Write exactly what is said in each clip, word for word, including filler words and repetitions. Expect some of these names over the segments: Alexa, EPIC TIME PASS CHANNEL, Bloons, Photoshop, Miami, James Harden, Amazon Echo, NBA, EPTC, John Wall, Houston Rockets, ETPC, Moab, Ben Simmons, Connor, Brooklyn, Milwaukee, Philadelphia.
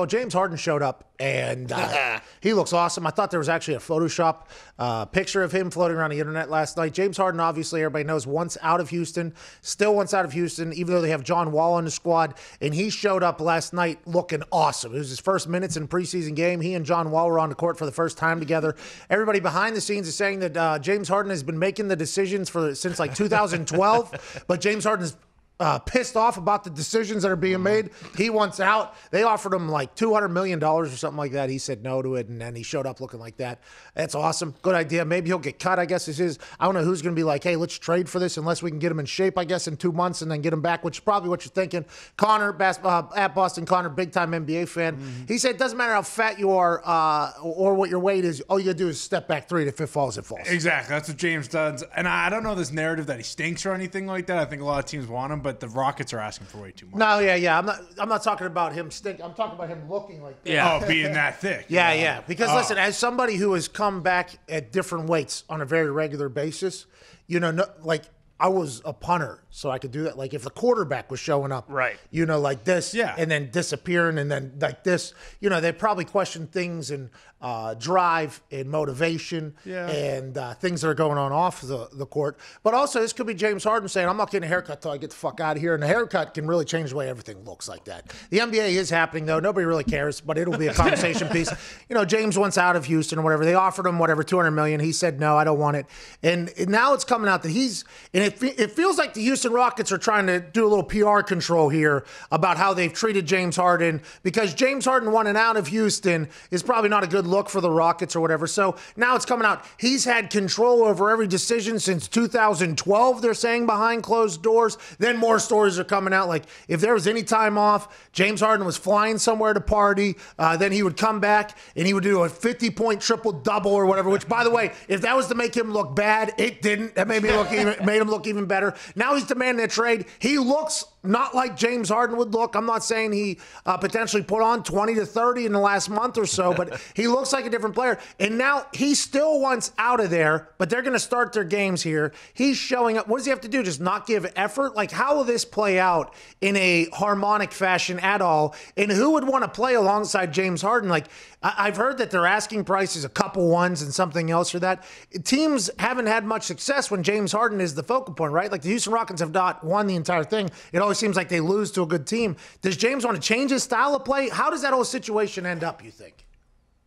Well, James Harden showed up, and uh, he looks awesome. I thought there was actually a Photoshop uh, picture of him floating around the internet last night. James Harden, obviously, everybody knows, once out of Houston, still once out of Houston, even though they have John Wall on the squad, and he showed up last night looking awesome. It was his first minutes in preseason game. He and John Wall were on the court for the first time together. Everybody behind the scenes is saying that uh, James Harden has been making the decisions for since, like, two thousand twelve, but James Harden's Uh, pissed off about the decisions that are being made. He wants out. They offered him like two hundred million dollars or something like that. He said no to it, and then he showed up looking like that. That's awesome. Good idea. Maybe he'll get cut, I guess. This is, I don't know who's going to be like, hey, let's trade for this unless we can get him in shape, I guess, in two months and then get him back, which is probably what you're thinking. Connor, Bas uh, at Boston Connor, big-time N B A fan, mm-hmm. he said it doesn't matter how fat you are uh, or what your weight is. All you got to do is step back three, and if it falls, it falls. Exactly. That's what James does. And I don't know this narrative that he stinks or anything like that. I think a lot of teams want him, but the Rockets are asking for way too much. No, yeah, yeah. I'm not I'm not talking about him stink. I'm talking about him looking like that. Yeah. Oh, being that thick. Yeah, you know? yeah. Because, oh. listen, as somebody who has come back at different weights on a very regular basis, you know, no, like, I was a punter, so I could do that. Like, if the quarterback was showing up, right, you know, like this, yeah, and then disappearing, and then like this, you know, they probably question things and uh, drive and motivation, yeah, and uh, things that are going on off the, the court. But also, this could be James Harden saying, I'm not getting a haircut till I get the fuck out of here. And a haircut can really change the way everything looks like that. The N B A is happening, though. Nobody really cares, but it'll be a conversation piece. You know, James wants out of Houston or whatever. They offered him whatever, two hundred million dollars. He said, no, I don't want it. And now it's coming out that he's in It, it feels like the Houston Rockets are trying to do a little P R control here about how they've treated James Harden, because James Harden wanting out of Houston is probably not a good look for the Rockets or whatever. So now it's coming out. He's had control over every decision since two thousand twelve, they're saying, behind closed doors. Then more stories are coming out. Like, if there was any time off, James Harden was flying somewhere to party. Uh, then he would come back and he would do a fifty-point triple-double or whatever, which, by the way, if that was to make him look bad, it didn't. That made me look even, made him look Look even better. Now he's demanding a trade. He looks not like James Harden would look. I'm not saying he uh, potentially put on twenty to thirty in the last month or so, but he looks like a different player. And now he still wants out of there, but they're going to start their games here. He's showing up. What does he have to do? Just not give effort? Like, how will this play out in a harmonic fashion at all? And who would want to play alongside James Harden? Like, I I've heard that their asking price is a couple ones and something else for that. Teams haven't had much success when James Harden is the focus point, right? Like, the Houston Rockets have not won the entire thing. It always seems like they lose to a good team. Does James want to change his style of play? How does that whole situation end up, you think?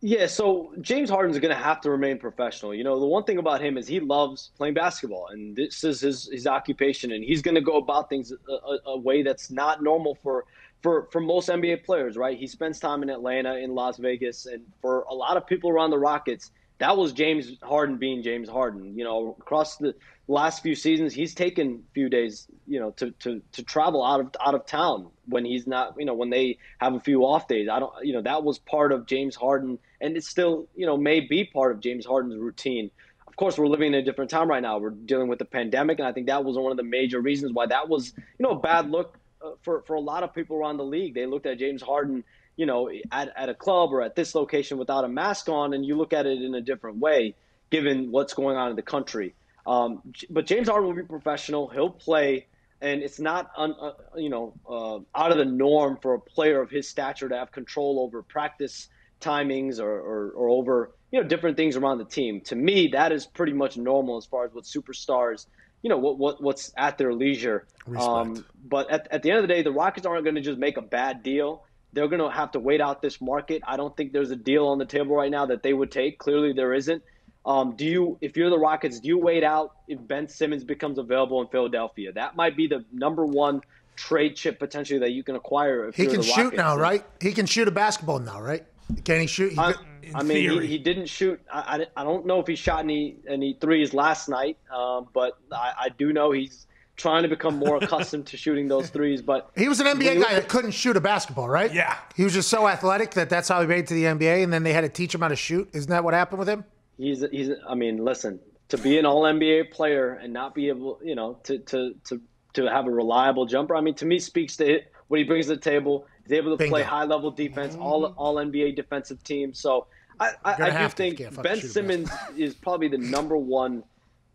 Yeah, so James Harden's going to have to remain professional. You know, the one thing about him is he loves playing basketball, and this is his, his occupation, and he's going to go about things a, a way that's not normal for, for, for most N B A players, right? He spends time in Atlanta, in Las Vegas, and for a lot of people around the Rockets, that was James Harden being James Harden. You know, across the last few seasons, he's taken a few days, you know, to, to, to travel out of out of town when he's not, you know, when they have a few off days. I don't, you know, that was part of James Harden, and it still, you know, may be part of James Harden's routine. Of course, we're living in a different time right now. We're dealing with the pandemic, and I think that was one of the major reasons why that was, you know, a bad look uh, for, for a lot of people around the league. They looked at James Harden, you know, at, at a club or at this location without a mask on, and you look at it in a different way, given what's going on in the country. Um, but James Harden will be professional. He'll play, and it's not, un, uh, you know, uh, out of the norm for a player of his stature to have control over practice timings or, or, or over, you know, different things around the team. To me, that is pretty much normal as far as what superstars, you know, what, what what's at their leisure. Um, but at, at the end of the day, the Rockets aren't going to just make a bad deal. They're going to have to wait out this market. I don't think there's a deal on the table right now that they would take. Clearly, there isn't. Um, do you, if you're the Rockets, do you wait out if Ben Simmons becomes available in Philadelphia? That might be the number one trade chip potentially that you can acquire. If he you're can the shoot Rockets. now, right? He can shoot a basketball now, right? Can he shoot? He I, I mean, he, he didn't shoot. I, I, I don't know if he shot any any threes last night, um, but I, I do know he's trying to become more accustomed to shooting those threes. But he was an N B A we, guy that couldn't shoot a basketball, right? Yeah. He was just so athletic that that's how he made it to the N B A, and then they had to teach him how to shoot. Isn't that what happened with him? He's, he's. I mean, listen, to be an all N B A player and not be able, you know, to to to, to have a reliable jumper, I mean, to me speaks to it, what he brings to the table. He's able to Bingo. play high-level defense, all, all N B A defensive team. So I, I, I do think Ben Simmons is probably the number one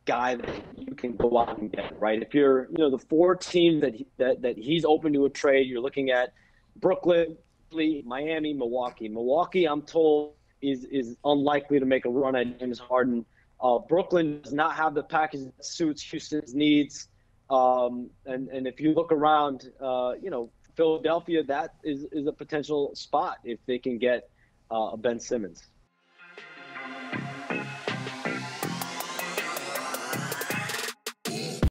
guy that you can go out and get, right? If you're, you know, the four teams that he, that that he's open to a trade, you're looking at Brooklyn, Brooklyn, Miami, Milwaukee. Milwaukee, I'm told, is is unlikely to make a run at James Harden. Uh, Brooklyn does not have the package that suits Houston's needs. Um, and, and if you look around, uh, you know, Philadelphia, that is, is a potential spot if they can get uh, Ben Simmons.